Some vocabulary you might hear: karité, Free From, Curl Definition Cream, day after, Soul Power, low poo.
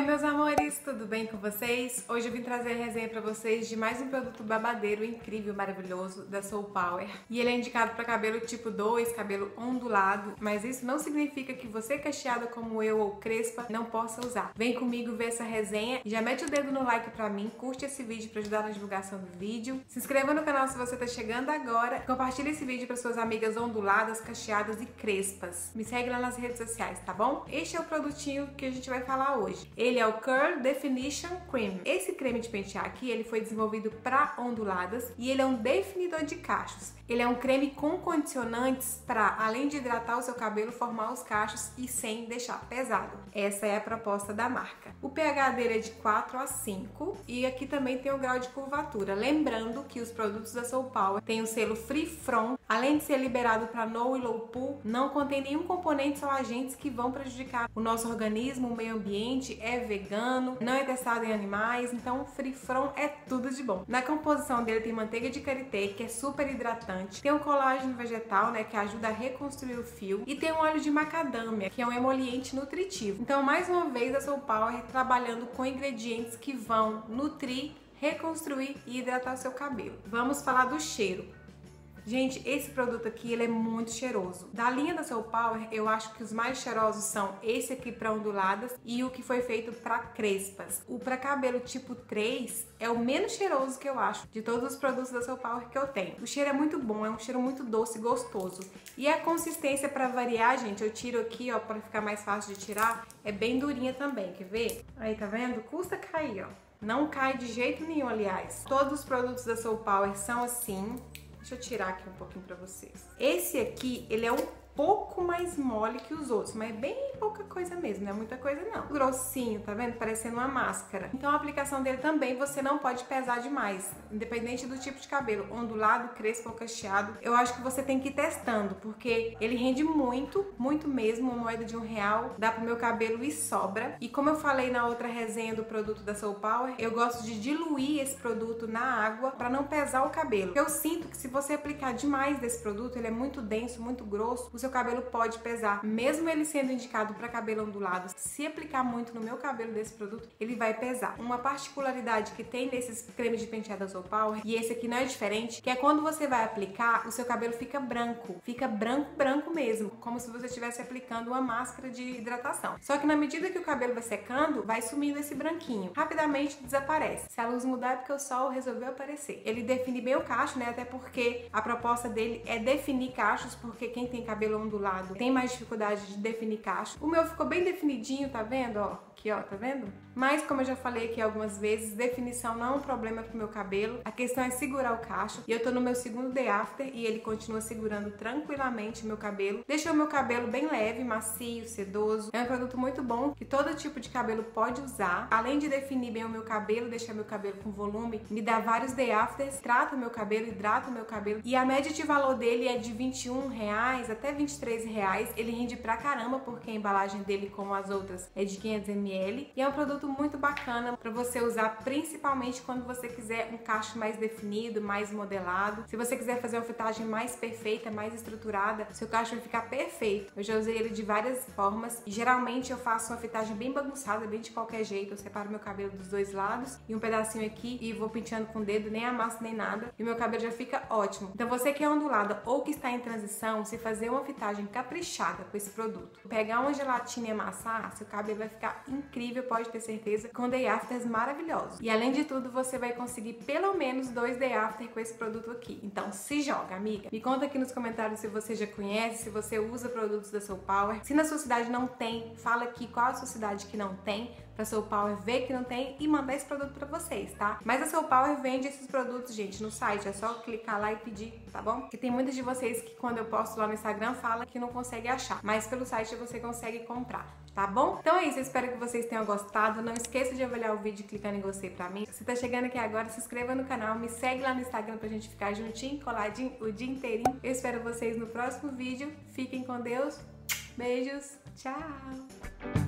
Oi meus amores, tudo bem com vocês? Hoje eu vim trazer a resenha pra vocês de mais um produto babadeiro, incrível, maravilhoso, da Soul Power. E ele é indicado pra cabelo tipo 2, cabelo ondulado, mas isso não significa que você cacheada como eu ou crespa não possa usar. Vem comigo ver essa resenha e já mete o dedo no like pra mim, curte esse vídeo pra ajudar na divulgação do vídeo, se inscreva no canal se você tá chegando agora, compartilha esse vídeo pras suas amigas onduladas, cacheadas e crespas. Me segue lá nas redes sociais, tá bom? Este é o produtinho que a gente vai falar hoje. Ele é o Curl Definition Cream. Esse creme de pentear aqui, ele foi desenvolvido para onduladas e ele é um definidor de cachos. Ele é um creme com condicionantes para, além de hidratar o seu cabelo, formar os cachos e sem deixar pesado. Essa é a proposta da marca. O pH dele é de 4 a 5 e aqui também tem o grau de curvatura. Lembrando que os produtos da Soul Power têm o selo Free From, além de ser liberado para no e low pool, não contém nenhum componente ou agentes que vão prejudicar o nosso organismo, o meio ambiente, é vegano, não é testado em animais, então Free From é tudo de bom. Na composição dele tem manteiga de karité, que é super hidratante, tem um colágeno vegetal, né, que ajuda a reconstruir o fio, e tem um óleo de macadâmia, que é um emoliente nutritivo. Então, mais uma vez, a Soul Power trabalhando com ingredientes que vão nutrir, reconstruir e hidratar o seu cabelo. Vamos falar do cheiro. Gente, esse produto aqui, ele é muito cheiroso. Da linha da Soul Power, eu acho que os mais cheirosos são esse aqui para onduladas e o que foi feito para crespas. O para cabelo tipo 3 é o menos cheiroso que eu acho de todos os produtos da Soul Power que eu tenho. O cheiro é muito bom, é um cheiro muito doce, gostoso. E a consistência, para variar, gente, eu tiro aqui, ó, para ficar mais fácil de tirar, é bem durinha também, quer ver? Aí, tá vendo? Custa cair, ó. Não cai de jeito nenhum, aliás. Todos os produtos da Soul Power são assim. Deixa eu tirar aqui um pouquinho pra vocês. Esse aqui, ele é um pouco mais mole que os outros, mas bem pouca coisa mesmo, não é muita coisa não. Grossinho, tá vendo? Parecendo uma máscara. Então a aplicação dele também você não pode pesar demais, independente do tipo de cabelo, ondulado, crespo ou cacheado. Eu acho que você tem que ir testando, porque ele rende muito, muito mesmo, uma moeda de R$1, dá pro meu cabelo e sobra. E como eu falei na outra resenha do produto da Soul Power, eu gosto de diluir esse produto na água pra não pesar o cabelo. Eu sinto que se você aplicar demais desse produto, ele é muito denso, muito grosso, seu cabelo pode pesar, mesmo ele sendo indicado para cabelo ondulado. Se aplicar muito no meu cabelo desse produto, ele vai pesar. Uma particularidade que tem nesses cremes de penteado da Soul Power, e esse aqui não é diferente, que é quando você vai aplicar, o seu cabelo fica branco, branco mesmo, como se você estivesse aplicando uma máscara de hidratação. Só que na medida que o cabelo vai secando, vai sumindo esse branquinho, rapidamente desaparece. Se a luz mudar é porque o sol resolveu aparecer. Ele define bem o cacho, né? Até porque a proposta dele é definir cachos, porque quem tem cabelo ondulado tem mais dificuldade de definir cacho. O meu ficou bem definidinho, tá vendo? Ó, aqui ó, tá vendo? Mas como eu já falei aqui algumas vezes, definição não é um problema pro meu cabelo, a questão é segurar o cacho, e eu tô no meu segundo day after e ele continua segurando tranquilamente meu cabelo, deixou meu cabelo bem leve, macio, sedoso. É um produto muito bom, que todo tipo de cabelo pode usar, além de definir bem o meu cabelo, deixar meu cabelo com volume, me dá vários day afters, trata o meu cabelo, hidrata o meu cabelo, e a média de valor dele é de R$21 até R$23, ele rende pra caramba porque a embalagem dele, como as outras, é de 500ml e é um produto muito bacana pra você usar, principalmente quando você quiser um cacho mais definido, mais modelado. Se você quiser fazer uma fitagem mais perfeita, mais estruturada, seu cacho vai ficar perfeito. Eu já usei ele de várias formas e geralmente eu faço uma fitagem bem bagunçada, bem de qualquer jeito. Eu separo meu cabelo dos dois lados e um pedacinho aqui e vou penteando com o dedo, nem amasso nem nada, e meu cabelo já fica ótimo. Então você que é ondulada ou que está em transição, se fazer uma fitagem caprichada com esse produto, pegar uma gelatina e amassar, seu cabelo vai ficar incrível, pode ter certeza, com day afters maravilhosos. E além de tudo, você vai conseguir pelo menos 2 day after com esse produto aqui. Então se joga, amiga. Me conta aqui nos comentários se você já conhece, se você usa produtos da Soul Power. Se na sua cidade não tem, fala aqui qual a sua cidade que não tem, pra Soul Power ver que não tem e mandar esse produto pra vocês, tá? Mas a Soul Power vende esses produtos, gente, no site, é só clicar lá e pedir, tá bom? Porque tem muitas de vocês que quando eu posto lá no Instagram fala que não consegue achar, mas pelo site você consegue comprar, tá bom? Então é isso, eu espero que vocês tenham gostado, não esqueça de avaliar o vídeo clicando em gostei pra mim. Se tá chegando aqui agora, se inscreva no canal, me segue lá no Instagram pra gente ficar juntinho, coladinho o dia inteirinho. Eu espero vocês no próximo vídeo, fiquem com Deus, beijos, tchau!